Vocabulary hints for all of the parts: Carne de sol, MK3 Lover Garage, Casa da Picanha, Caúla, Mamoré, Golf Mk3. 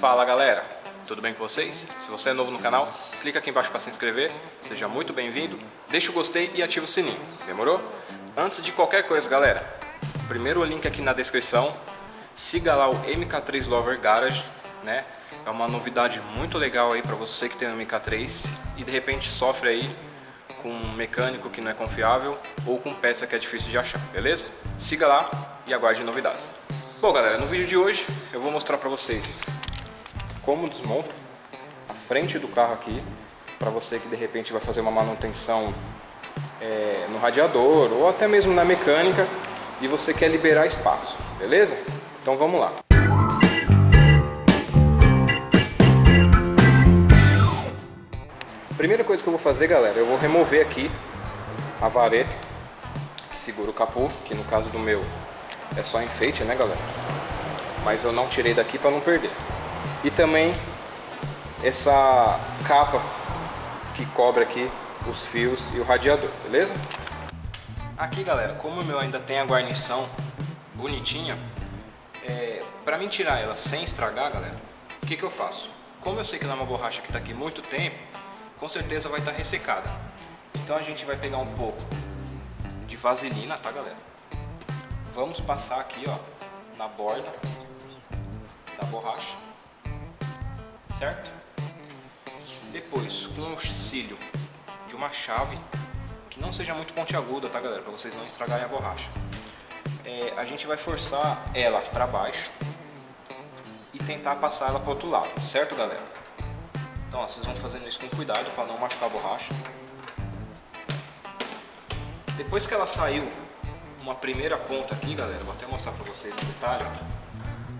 Fala galera, tudo bem com vocês? Se você é novo no canal, clica aqui embaixo para se inscrever, seja muito bem-vindo, deixa o gostei e ativa o sininho, demorou? Antes de qualquer coisa galera, primeiro o link aqui na descrição, siga lá o MK3 Lover Garage, né? É uma novidade muito legal aí para você que tem um MK3 e de repente sofre aí com um mecânico que não é confiável ou com peça que é difícil de achar, beleza? Siga lá e aguarde novidades. Bom galera, no vídeo de hoje eu vou mostrar para vocês como desmonta a frente do carro aqui, para você que de repente vai fazer uma manutenção no radiador ou até mesmo na mecânica e você quer liberar espaço, beleza? Então vamos lá. Primeira coisa que eu vou fazer galera, eu vou remover aqui a vareta que segura o capô, que no caso do meu é só enfeite, né galera, mas eu não tirei daqui para não perder, e também essa capa que cobre aqui os fios e o radiador, beleza? Aqui galera, como o meu ainda tem a guarnição bonitinha, pra mim tirar ela sem estragar galera, o que eu faço? Como eu sei que ela é uma borracha que está aqui muito tempo, com certeza vai estar ressecada. Então a gente vai pegar um pouco de vaselina, tá galera? Vamos passar aqui ó, na borda da borracha, certo? Depois com o auxílio de uma chave, que não seja muito pontiaguda, tá galera? Para vocês não estragarem a borracha. A gente vai forçar ela para baixo e tentar passar ela para o outro lado, certo galera? Então ó, vocês vão fazendo isso com cuidado para não machucar a borracha. Depois que ela saiu uma primeira ponta aqui galera, vou até mostrar para vocês um detalhe.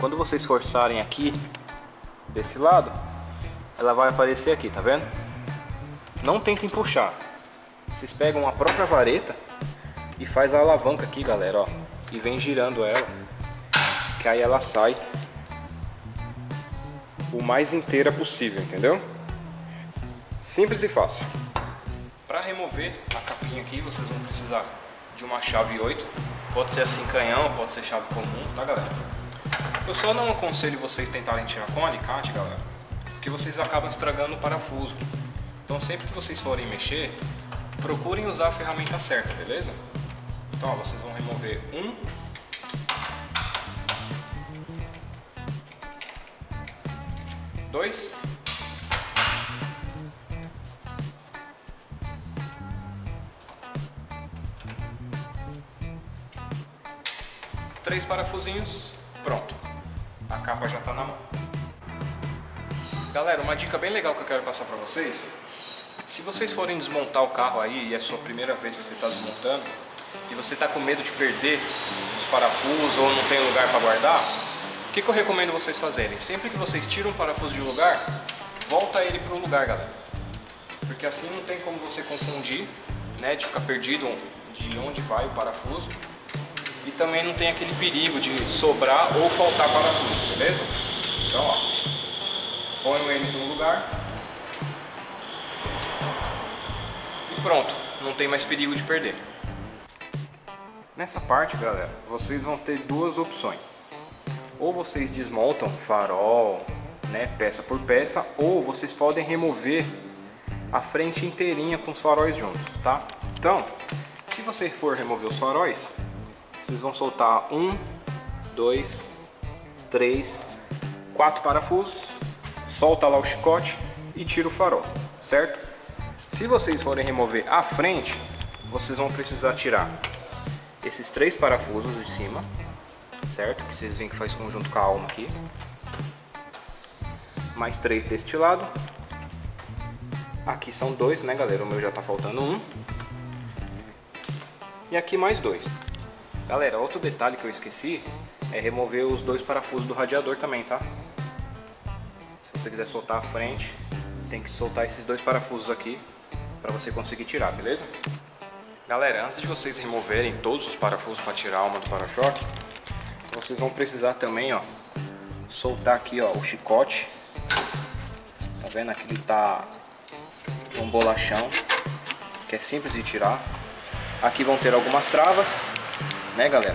Quando vocês forçarem aqui desse lado, ela vai aparecer aqui, tá vendo? Não tentem puxar, vocês pegam a própria vareta e faz a alavanca aqui galera, ó, e vem girando ela, que aí ela sai o mais inteira possível, entendeu? Simples e fácil. Para remover a capinha aqui, vocês vão precisar de uma chave 8. Pode ser assim canhão, pode ser chave comum, tá galera? Eu só não aconselho vocês tentarem tirar com alicate, galera, porque vocês acabam estragando o parafuso. Então sempre que vocês forem mexer, procurem usar a ferramenta certa, beleza? Então ó, vocês vão remover um, dois, três parafusinhos, pronto, a capa já está na mão. Galera, uma dica bem legal que eu quero passar para vocês, se vocês forem desmontar o carro aí e é a sua primeira vez que você está desmontando e você está com medo de perder os parafusos ou não tem lugar para guardar, o que eu recomendo vocês fazerem? Sempre que vocês tiram um parafuso de lugar, volta ele para o lugar galera, porque assim não tem como você confundir, né, de ficar perdido de onde vai o parafuso. E também não tem aquele perigo de sobrar ou faltar parafuso, beleza? Então ó, ponho eles no lugar e pronto, não tem mais perigo de perder. Nessa parte galera, vocês vão ter duas opções: ou vocês desmontam farol, né, peça por peça, ou vocês podem remover a frente inteirinha com os faróis juntos, tá? Então, se você for remover os faróis, vocês vão soltar 1, 2, 3, 4 parafusos, solta lá o chicote e tira o farol, certo? Se vocês forem remover a frente, vocês vão precisar tirar esses 3 parafusos de cima, certo? Que vocês veem que faz conjunto com a alma aqui. Mais 3 deste lado. Aqui são 2, né galera? O meu já tá faltando 1. E aqui mais 2. Galera, outro detalhe que eu esqueci é remover os 2 parafusos do radiador também, tá? Se você quiser soltar a frente, tem que soltar esses 2 parafusos aqui para você conseguir tirar, beleza? Galera, antes de vocês removerem todos os parafusos para tirar a alma do para-choque, vocês vão precisar também, ó, soltar aqui, ó, o chicote. Tá vendo? Aqui ele tá um bolachão, que é simples de tirar. Aqui vão ter algumas travas, né galera,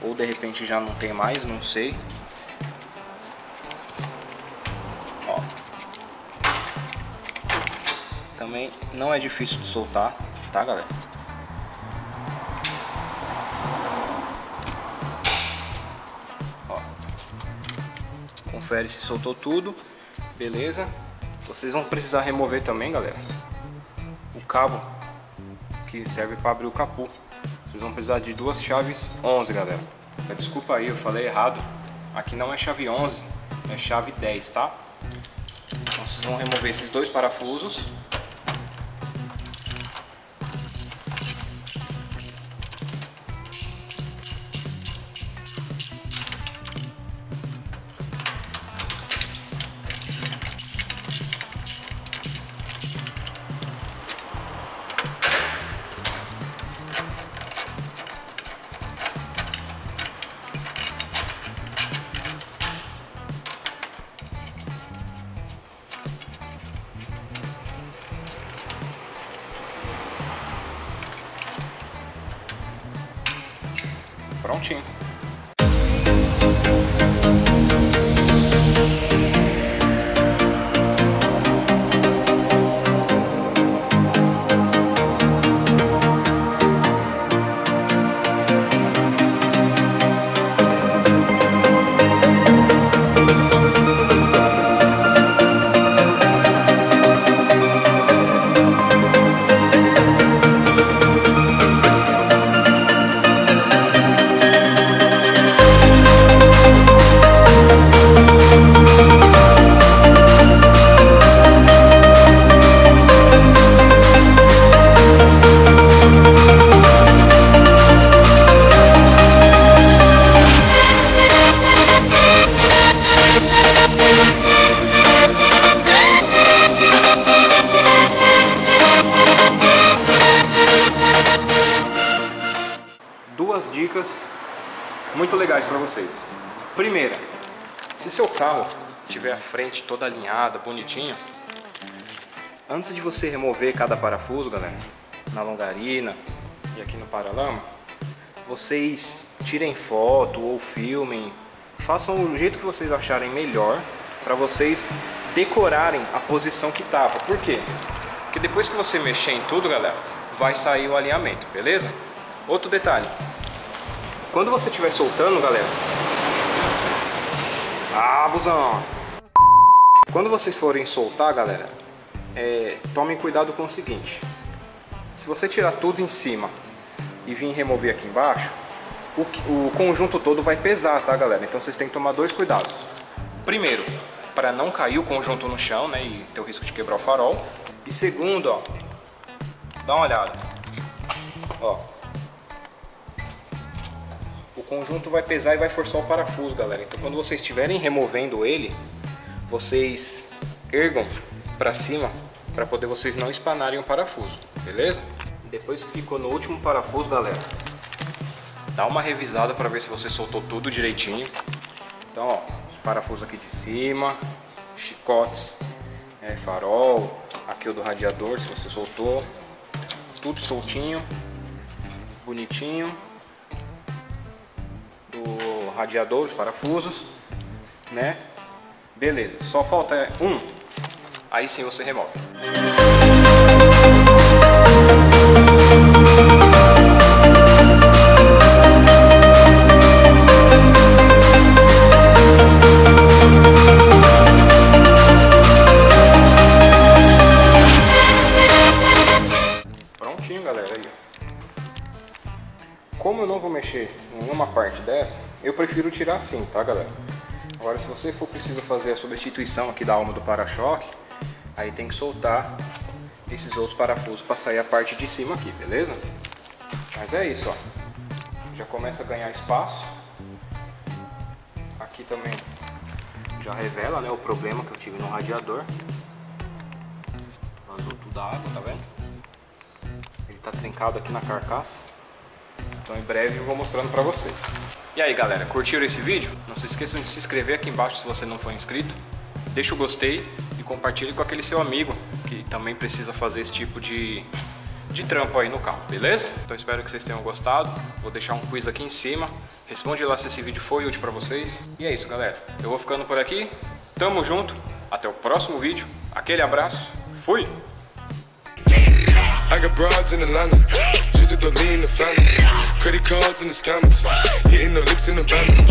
ou de repente já não tem mais, não sei, também não é difícil de soltar, tá, galera? Ó, confere se soltou tudo, beleza? Vocês vão precisar remover também, galera, o cabo que serve para abrir o capô. Vocês vão precisar de duas chaves 11, galera. Desculpa aí, eu falei errado. Aqui não é chave 11, é chave 10, tá? Então vocês vão remover esses dois parafusos. Prontinho. Dicas muito legais para vocês. Primeira, se seu carro tiver a frente toda alinhada, bonitinha, antes de você remover cada parafuso, galera, na longarina e aqui no paralama, vocês tirem foto ou filmem, façam o jeito que vocês acharem melhor para vocês decorarem a posição que tava. Por quê? Porque depois que você mexer em tudo, galera, vai sair o alinhamento, beleza? Outro detalhe, quando você estiver soltando, galera, abusão. Quando vocês forem soltar, galera, tomem cuidado com o seguinte: se você tirar tudo em cima e vir remover aqui embaixo, o conjunto todo vai pesar, tá, galera? Então vocês têm que tomar dois cuidados. Primeiro, para não cair o conjunto no chão, né, e ter o risco de quebrar o farol. E segundo, ó, dá uma olhada, ó. O conjunto vai pesar e vai forçar o parafuso, galera. Então quando vocês estiverem removendo ele, vocês ergam para cima para poder vocês não espanarem o parafuso, beleza? Depois que ficou no último parafuso, galera, dá uma revisada para ver se você soltou tudo direitinho. Então, ó, os parafusos aqui de cima, chicotes, farol, aqui o do radiador, se você soltou, tudo soltinho, bonitinho. Radiador, os parafusos, né? Beleza, só falta um, aí sim você remove. Prontinho, galera, aí ó. Como eu não vou mexer em nenhuma parte dessa, eu prefiro tirar assim, tá, galera? Agora, se você for preciso fazer a substituição aqui da alma do para-choque, aí tem que soltar esses outros parafusos para sair a parte de cima aqui, beleza? Mas é isso, ó. Já começa a ganhar espaço. Aqui também já revela, né, o problema que eu tive no radiador. Vazou tudo a água, tá vendo? Ele tá trincado aqui na carcaça. Então em breve eu vou mostrando pra vocês. E aí, galera, curtiram esse vídeo? Não se esqueçam de se inscrever aqui embaixo se você não for inscrito. Deixa o gostei e compartilhe com aquele seu amigo que também precisa fazer esse tipo de trampo aí no carro, beleza? Então espero que vocês tenham gostado. Vou deixar um quiz aqui em cima. Responde lá se esse vídeo foi útil pra vocês. E é isso, galera. Eu vou ficando por aqui. Tamo junto. Até o próximo vídeo. Aquele abraço. Fui! broads in Atlanta, just to the lean the family. Credit cards in the scammers, hitting the licks in the van.